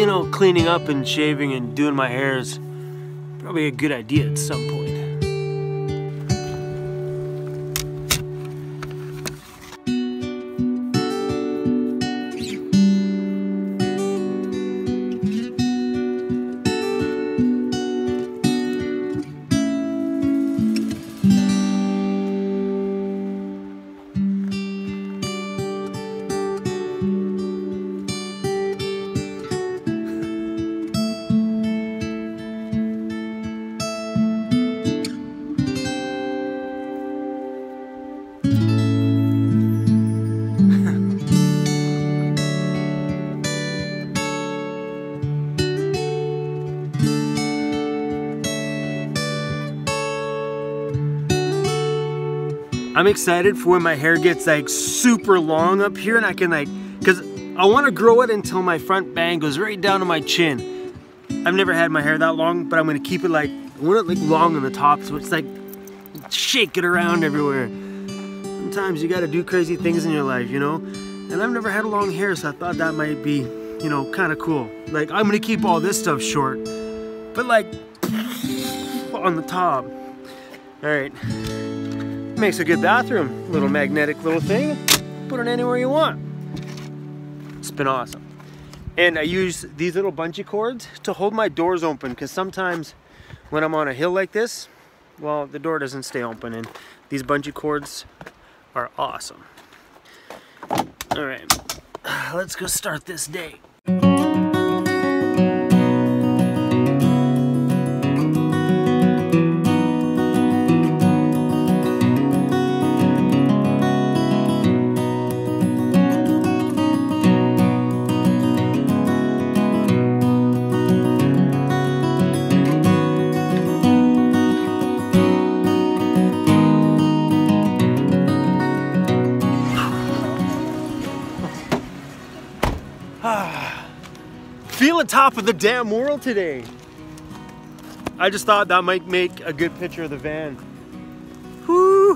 you know, cleaning up and shaving and doing my hair is probably a good idea at some point. I'm excited for when my hair gets like super long up here and I can like, cause I wanna grow it until my front bang goes right down to my chin. I've never had my hair that long, but I'm gonna keep it like, I want it like long on the top so it's like shaking around everywhere. Sometimes you gotta do crazy things in your life, you know? And I've never had long hair, so I thought that might be, you know, kinda cool. Like, I'm gonna keep all this stuff short, but like, on the top. All right. Makes a good bathroom. Little magnetic little thing. Put it anywhere you want. It's been awesome. And I use these little bungee cords to hold my doors open because sometimes when I'm on a hill like this, well, the door doesn't stay open, and these bungee cords are awesome. All right, let's go start this day. Feel the top of the damn world today. I just thought that might make a good picture of the van. Whoo!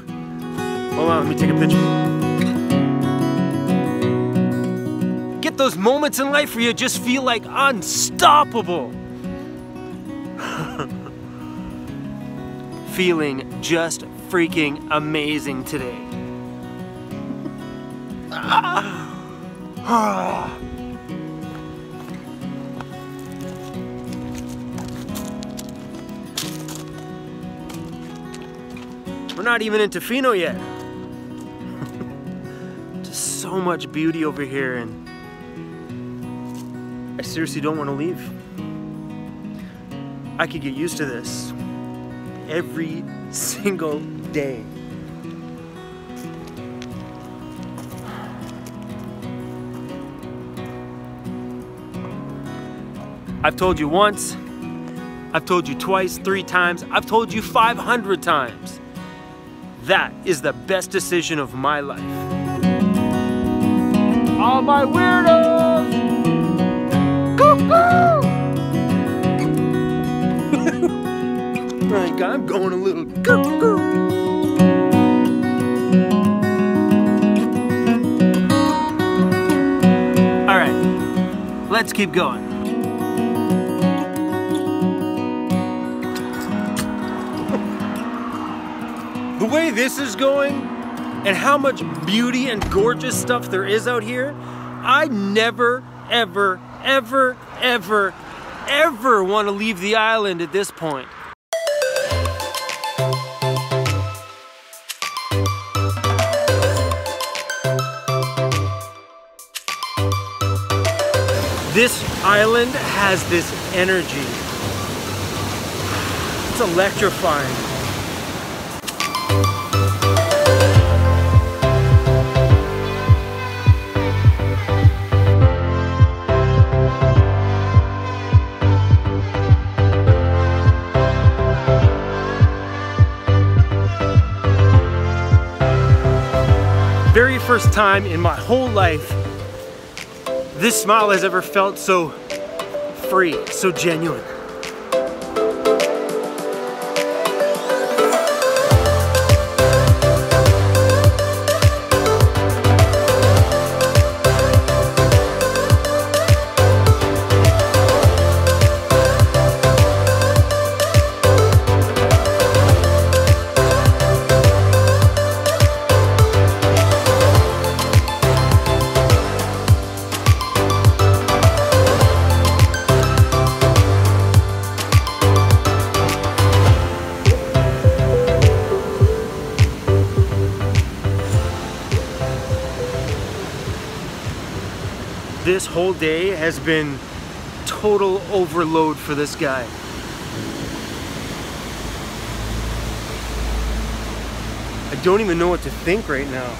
Hold on, let me take a picture. Get those moments in life where you just feel like unstoppable. Feeling just freaking amazing today. We're not even in Tofino yet. Just so much beauty over here, and I seriously don't want to leave. I could get used to this every single day. I've told you once, I've told you twice, 3 times, I've told you 500 times. That is the best decision of my life. All my weirdos! Cuckoo! Like I'm going a little cuckoo. All right, let's keep going. The way this is going and how much beauty and gorgeous stuff there is out here, I never, ever, ever, ever, ever want to leave the island at this point. This island has this energy. It's electrifying. Very first time in my whole life, this smile has ever felt so free, so genuine. This whole day has been total overload for this guy. I don't even know what to think right now.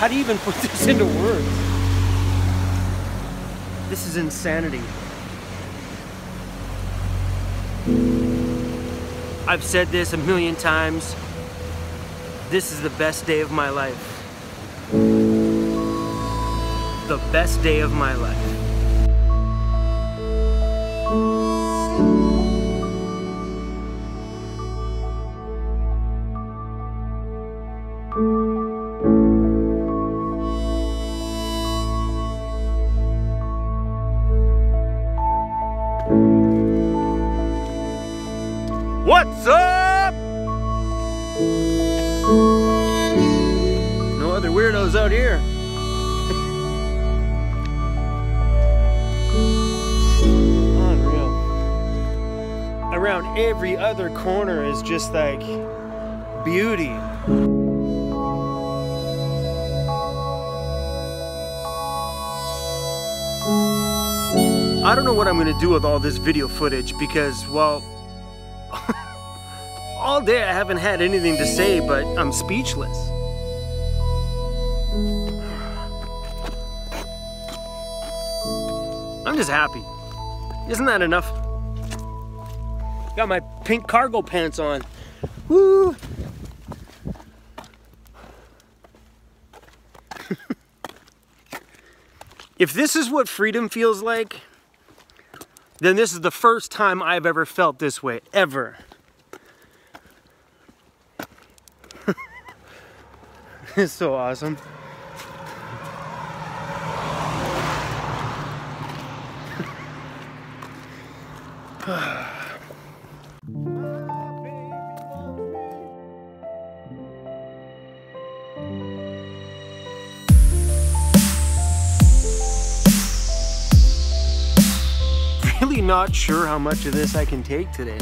How do you even put this into words? This is insanity. I've said this a million times. This is the best day of my life. The best day of my life. What's up? No other weirdos out here. Unreal. Around every other corner is just like beauty. I don't know what I'm gonna do with all this video footage because, well, all day I haven't had anything to say, but I'm speechless. I'm just happy. Isn't that enough? Got my pink cargo pants on. Woo! If this is what freedom feels like, then this is the first time I've ever felt this way, ever. It's so awesome. Really not sure how much of this I can take today.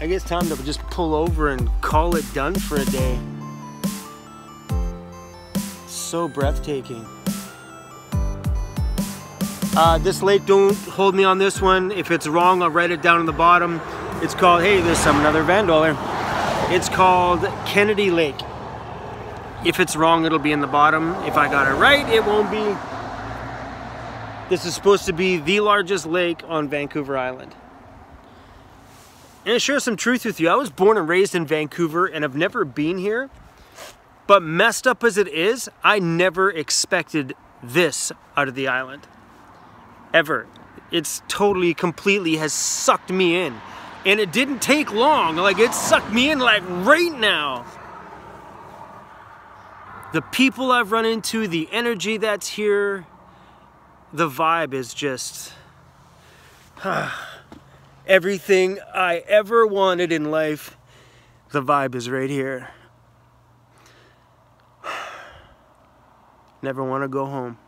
I guess time to just pull over and call it done for a day. So breathtaking. This lake, don't hold me on this one. If it's wrong, I'll write it down in the bottom. It's called, hey, there's another Vandaller. It's called Kennedy Lake. If it's wrong, it'll be in the bottom. If I got it right, it won't be. This is supposed to be the largest lake on Vancouver Island. And to share some truth with you, I was born and raised in Vancouver and I've never been here, but messed up as it is, I never expected this out of the island, ever. It's totally, completely has sucked me in, and it didn't take long. Like, it sucked me in like right now. The people I've run into, the energy that's here, the vibe is just... everything I ever wanted in life, the vibe is right here. Never want to go home.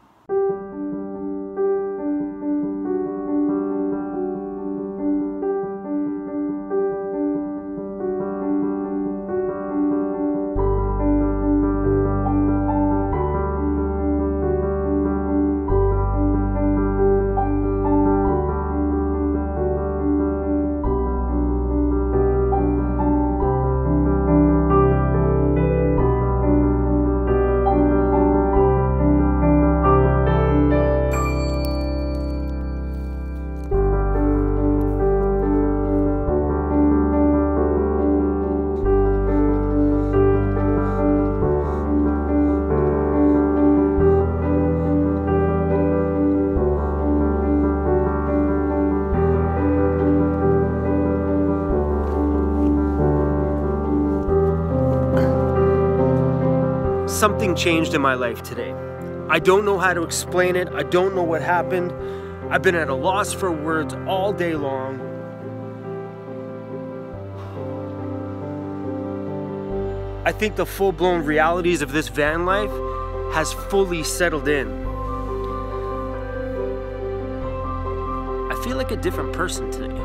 something changed in my life today. I don't know how to explain it. I don't know what happened. I've been at a loss for words all day long. I think the full-blown realities of this van life has fully settled in. I feel like a different person today.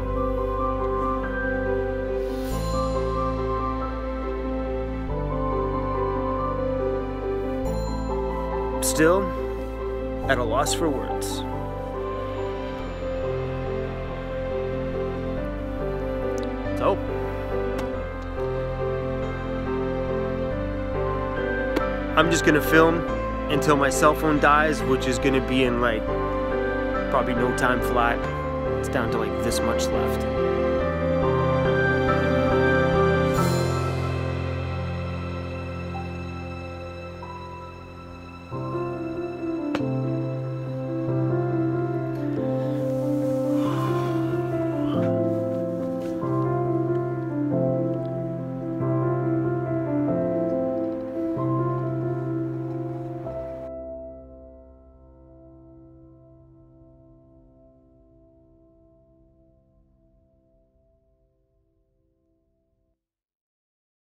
Still at a loss for words. So, I'm just gonna film until my cell phone dies, which is gonna be in like, probably no time flat. It's down to like this much left.